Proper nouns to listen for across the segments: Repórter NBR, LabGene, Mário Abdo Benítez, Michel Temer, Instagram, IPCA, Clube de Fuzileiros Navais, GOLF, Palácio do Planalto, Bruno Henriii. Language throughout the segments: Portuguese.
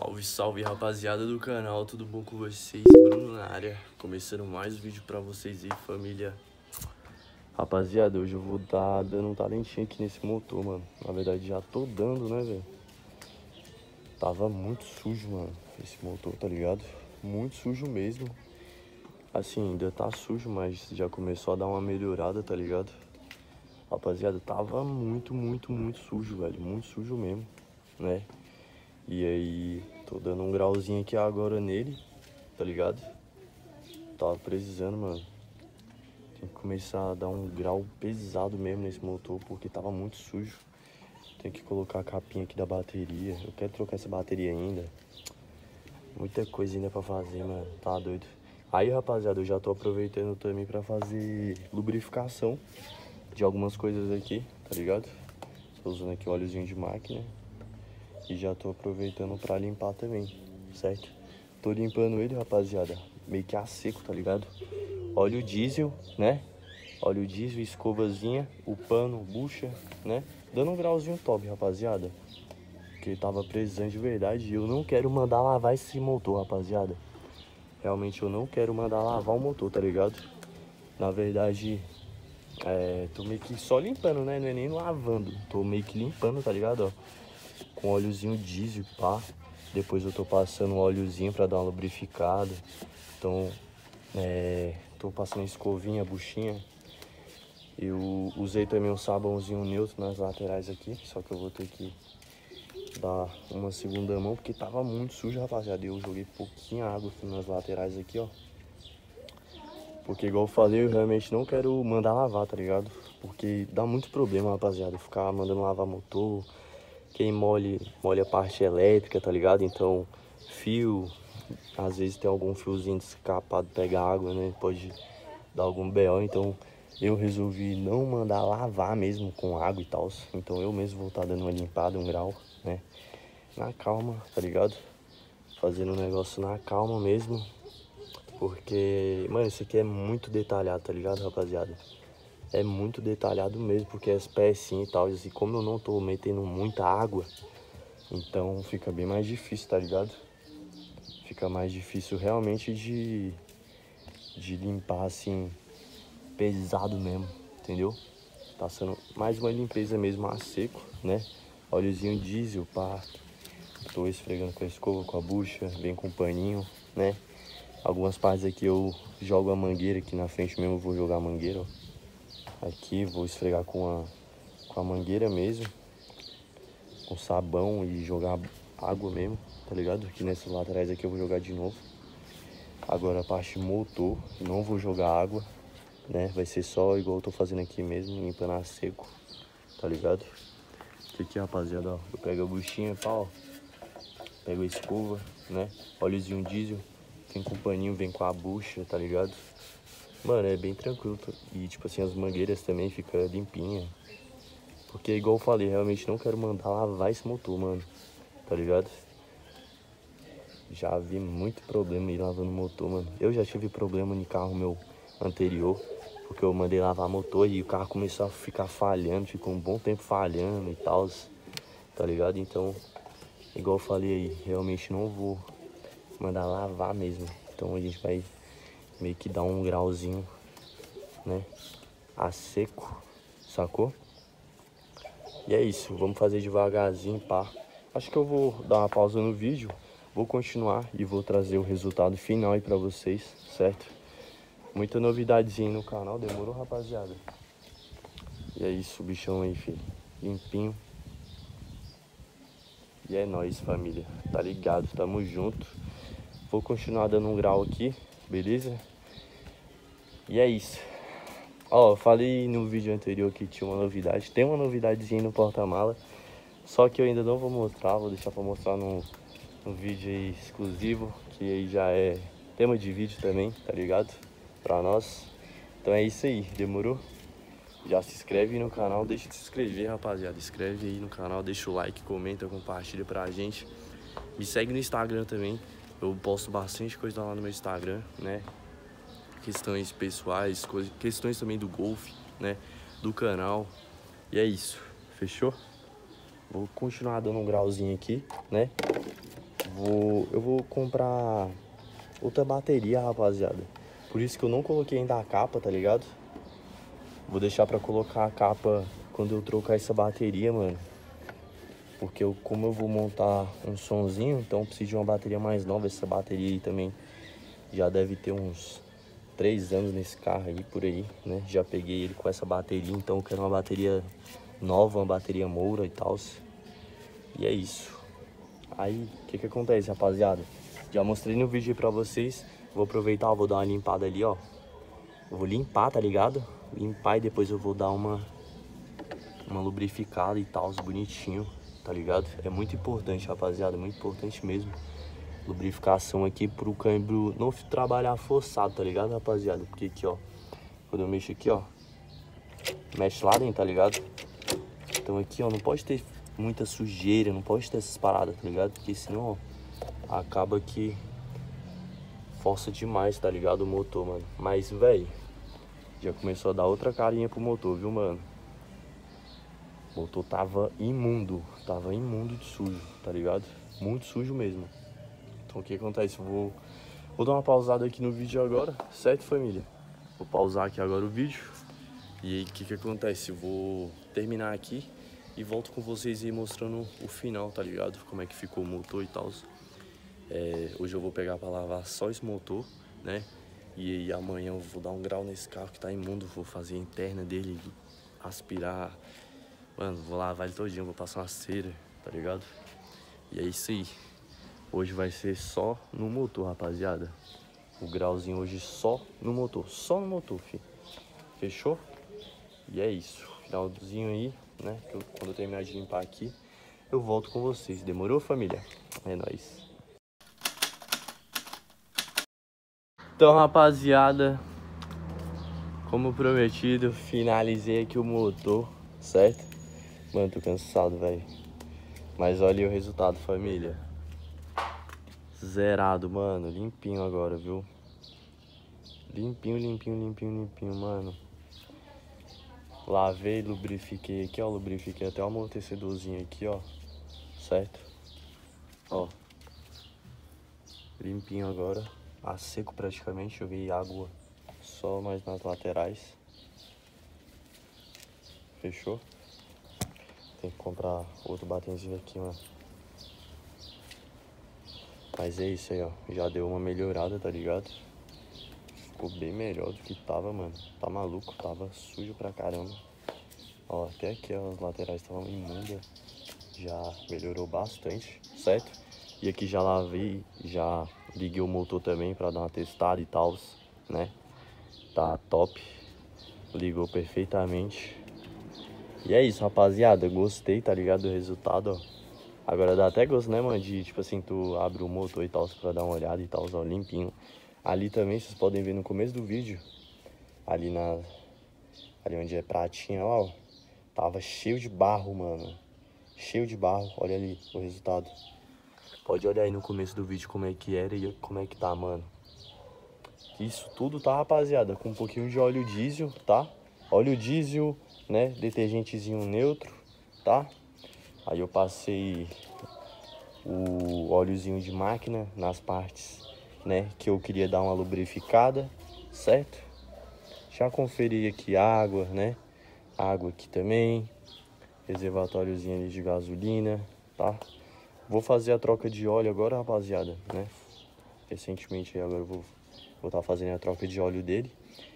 Salve, salve rapaziada do canal, tudo bom com vocês? Bruno na área, começando mais um vídeo pra vocês aí, família. Rapaziada, hoje eu vou estar dando um talentinho aqui nesse motor, mano. Na verdade já tô dando, né, velho? Tava muito sujo, mano, esse motor, tá ligado? Muito sujo mesmo. Assim, ainda tá sujo, mas já começou a dar uma melhorada, tá ligado? Rapaziada, tava muito sujo, velho. Muito sujo mesmo, né? E aí, tô dando um grauzinho aqui agora nele, tá ligado? Tava precisando, mano. Tem que começar a dar um grau pesado mesmo nesse motor, porque tava muito sujo. Tem que colocar a capinha aqui da bateria. Eu quero trocar essa bateria ainda. Muita coisa ainda pra fazer, mano. Tá doido. Aí, rapaziada, eu já tô aproveitando também pra fazer lubrificação de algumas coisas aqui, tá ligado? Tô usando aqui óleozinho de máquina. E já tô aproveitando pra limpar também, certo? Tô limpando ele, rapaziada, meio que a seco, tá ligado? Óleo diesel, né? Óleo diesel, escovazinha, o pano, bucha, né? Dando um grauzinho top, rapaziada. Porque tava precisando de verdade e eu não quero mandar lavar esse motor, rapaziada. Realmente eu não quero mandar lavar o motor, tá ligado? Na verdade, tô meio que só limpando, né? Não é nem lavando, tô meio que limpando, tá ligado, ó? Com óleozinho diesel, pá. Depois eu tô passando um óleozinho pra dar uma lubrificada. Então, tô passando escovinha, buchinha. Eu usei também um sabãozinho neutro nas laterais aqui. Só que eu vou ter que dar uma segunda mão, porque tava muito sujo, rapaziada. Eu joguei pouquinha água aqui nas laterais aqui, ó. Porque igual eu falei, eu realmente não quero mandar lavar, tá ligado? Porque dá muito problema, rapaziada. Ficar mandando lavar motor. Quem molha a parte elétrica, tá ligado? Então, fio, às vezes tem algum fiozinho descapado, pega água, né? Pode dar algum BO. Então, eu resolvi não mandar lavar mesmo com água e tal. Então, eu mesmo vou estar dando uma limpada, um grau, né? Na calma, tá ligado? Fazendo um negócio na calma mesmo. Porque, mano, isso aqui é muito detalhado, tá ligado, rapaziada? É muito detalhado mesmo, porque as pecinhas e tal, assim, como eu não tô metendo muita água, então fica bem mais difícil, tá ligado? Fica mais difícil realmente de limpar, assim, pesado mesmo, entendeu? Tá sendo mais uma limpeza mesmo a seco, né? Óleozinho diesel, pá, tô esfregando com a escova, com a bucha, bem com o paninho, né? Algumas partes aqui eu jogo a mangueira, aqui na frente mesmo eu vou jogar a mangueira, ó. Aqui vou esfregar com a mangueira mesmo, com sabão e jogar água mesmo, tá ligado? Aqui nessas laterais aqui eu vou jogar de novo. Agora a parte motor, não vou jogar água, né? Vai ser só igual eu tô fazendo aqui mesmo, limpando a seco, tá ligado? Aqui, rapaziada, ó, eu pego a buchinha, pau, pego a escova, né? Óleozinho diesel, vem com o paninho, vem com a bucha, tá ligado? Mano, é bem tranquilo. E, tipo assim, as mangueiras também ficam limpinhas. Porque, igual eu falei, realmente não quero mandar lavar esse motor, mano. Tá ligado? Já vi muito problema aí lavando motor, mano. Eu já tive problema no carro meu anterior. Porque eu mandei lavar motor e o carro começou a ficar falhando. Ficou um bom tempo falhando e tal. Tá ligado? Então, igual eu falei aí, realmente não vou mandar lavar mesmo. Então a gente vai meio que dá um grauzinho, né, a seco, sacou? E é isso, vamos fazer devagarzinho, pá. Acho que eu vou dar uma pausa no vídeo, vou continuar e vou trazer o resultado final aí pra vocês, certo? Muita novidadezinha no canal, demorou, rapaziada? E é isso, bichão aí, filho, limpinho. E é nóis, família, tá ligado, tamo junto. Vou continuar dando um grau aqui. Beleza? E é isso. Ó, eu falei no vídeo anterior que tinha uma novidade. Tem uma novidadezinha no porta-mala. Só que eu ainda não vou mostrar. Vou deixar pra mostrar num vídeo aí exclusivo. Que aí já é tema de vídeo também, tá ligado? Pra nós. Então é isso aí. Demorou? Já se inscreve aí no canal. Deixa de se inscrever, rapaziada. Inscreve aí no canal. Deixa o like, comenta, compartilha pra gente. Me segue no Instagram também. Eu posto bastante coisa lá no meu Instagram, né? Questões pessoais, questões também do golfe, né? Do canal. E é isso. Fechou? Vou continuar dando um grauzinho aqui, né? Eu vou comprar outra bateria, rapaziada. Por isso que eu não coloquei ainda a capa, tá ligado? Vou deixar pra colocar a capa quando eu trocar essa bateria, mano. Porque como eu vou montar um sonzinho, então eu preciso de uma bateria mais nova. Essa bateria aí também já deve ter uns 3 anos nesse carro aí, por aí, né? Já peguei ele com essa bateria, então eu quero uma bateria nova, uma bateria Moura e tal. E é isso. Aí, o que que acontece, rapaziada? Já mostrei no vídeo aí pra vocês. Vou aproveitar, vou dar uma limpada ali, ó. Eu vou limpar, tá ligado? Limpar e depois eu vou dar uma lubrificada e tal, bonitinho, tá ligado? É muito importante, rapaziada, muito importante mesmo. Lubrificação aqui pro câmbio não trabalhar forçado, tá ligado, rapaziada? Porque aqui, ó, quando eu mexo aqui, ó, mexe lá dentro, tá ligado? Então aqui, ó, não pode ter muita sujeira, não pode ter essas paradas, tá ligado? Porque senão, ó, acaba que força demais, tá ligado, o motor, mano. Mas, velho, já começou a dar outra carinha pro motor, viu, mano? O motor tava imundo de sujo, tá ligado? Muito sujo mesmo. Então o que acontece? Vou dar uma pausada aqui no vídeo agora, certo, família? Vou pausar aqui agora o vídeo. E aí o que acontece? Vou terminar aqui e volto com vocês aí mostrando o final, tá ligado? Como é que ficou o motor e tal. É, hoje eu vou pegar pra lavar só esse motor, né? E aí amanhã eu vou dar um grau nesse carro que tá imundo. Vou fazer a interna dele, aspirar. Mano, vou lavar ele todinho, vou passar uma cera, tá ligado? E é isso aí. Hoje vai ser só no motor, rapaziada. O grauzinho hoje só no motor. Só no motor, filho. Fechou? E é isso. Finalzinho aí, né? Quando eu terminar de limpar aqui, eu volto com vocês. Demorou, família? É nóis. Então, rapaziada, como prometido, finalizei aqui o motor, certo? Mano, tô cansado, velho. Mas olha aí o resultado, família. Zerado, mano, limpinho agora, viu? Limpinho, limpinho, limpinho, limpinho, mano. Lavei, lubrifiquei aqui, ó. Lubrifiquei até o amortecedorzinho aqui, ó. Certo? Ó. Limpinho agora. A seco praticamente, joguei água só mais nas laterais. Fechou? Tem que comprar outro batenzinho aqui, mano. Mas é isso aí, ó. Já deu uma melhorada, tá ligado? Ficou bem melhor do que tava, mano. Tá maluco, tava sujo pra caramba. Ó, até aqui, ó, as laterais estavam imundas. Já melhorou bastante, certo? E aqui já lavei, já liguei o motor também pra dar uma testada e tal, né? Tá top. Ligou perfeitamente. E é isso, rapaziada. Gostei, tá ligado, do resultado, ó. Agora dá até gosto, né, mano, de, tipo assim, tu abre o motor e tal, pra dar uma olhada e tal, ó, limpinho. Ali também, vocês podem ver no começo do vídeo, ali onde é pratinha, lá, ó, tava cheio de barro, mano. Cheio de barro, olha ali o resultado. Pode olhar aí no começo do vídeo como é que era e como é que tá, mano. Isso tudo, tá, rapaziada, com um pouquinho de óleo diesel, tá? Óleo diesel, né, detergentezinho neutro, tá? Aí eu passei o óleozinho de máquina nas partes, né, que eu queria dar uma lubrificada, certo? Já conferi aqui a água, né? Água aqui também, reservatóriozinho ali de gasolina, tá? Vou fazer a troca de óleo agora, rapaziada, né? Recentemente aí agora eu vou estar fazendo a troca de óleo dele.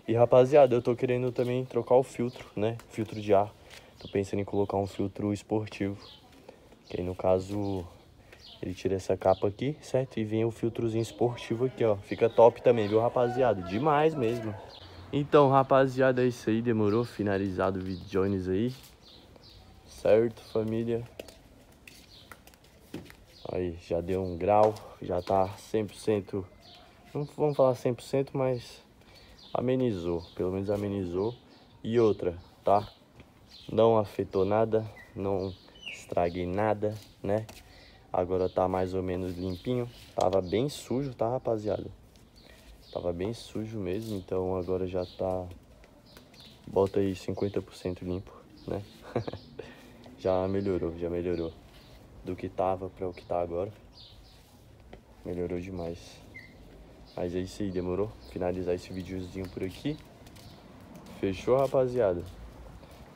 E, rapaziada, eu tô querendo também trocar o filtro, né? Filtro de ar. Tô pensando em colocar um filtro esportivo. Que aí, no caso, ele tira essa capa aqui, certo? E vem o filtrozinho esportivo aqui, ó. Fica top também, viu, rapaziada? Demais mesmo. Então, rapaziada, é isso aí. Demorou. Finalizado o vídeo Jones aí. Certo, família? Aí, já deu um grau. Já tá 100%. Não vamos falar 100%, mas amenizou. Pelo menos amenizou. E outra, tá? Não afetou nada, não estraguei nada, né? Agora tá mais ou menos limpinho. Tava bem sujo, tá, rapaziada? Tava bem sujo mesmo, então agora já tá... Bota aí 50% limpo, né? Já melhorou do que tava pra o que tá agora. melhorou demais. Mas é isso aí, demorou? Finalizar esse videozinho por aqui. Fechou, rapaziada?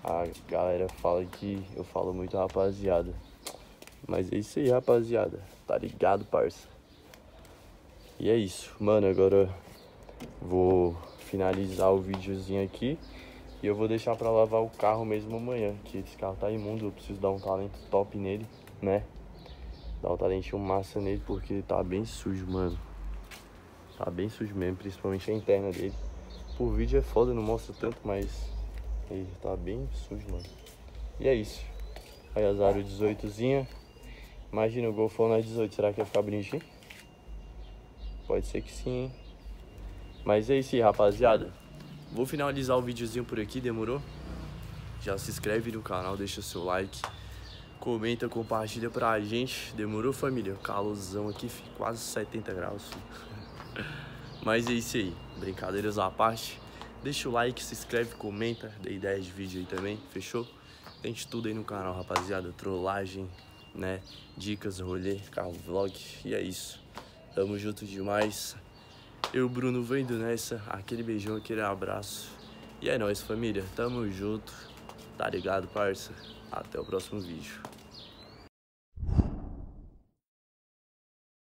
A galera fala que eu falo muito rapaziada. Mas é isso aí, rapaziada. Tá ligado, parça? E é isso. Mano, agora vou finalizar o videozinho aqui. E eu vou deixar pra lavar o carro mesmo amanhã, que esse carro tá imundo, eu preciso dar um talento top nele, né? Dar um talentinho massa nele, porque tá bem sujo, mano. Tá bem sujo mesmo, principalmente a interna dele. Por vídeo é foda, não mostra tanto, mas ele tá bem sujo, mano. E é isso. Aí a Zaro 18zinha. Imagina o Golfão na 18, será que vai ficar bonitinho? Pode ser que sim, hein? Mas é isso aí, rapaziada. Vou finalizar o videozinho por aqui, demorou? Já se inscreve no canal, deixa o seu like, comenta, compartilha pra gente. Demorou, família? Calorzão aqui, quase 70 graus. Mas é isso aí, brincadeiras à parte. Deixa o like, se inscreve, comenta, dê ideias de vídeo aí também, fechou? Tente tudo aí no canal, rapaziada. Trollagem, né? Dicas, rolê, carro, vlog. E é isso. Tamo junto demais. Eu, Bruno, vou indo nessa. Aquele beijão, aquele abraço. E é nóis, família. Tamo junto. Tá ligado, parça? Até o próximo vídeo.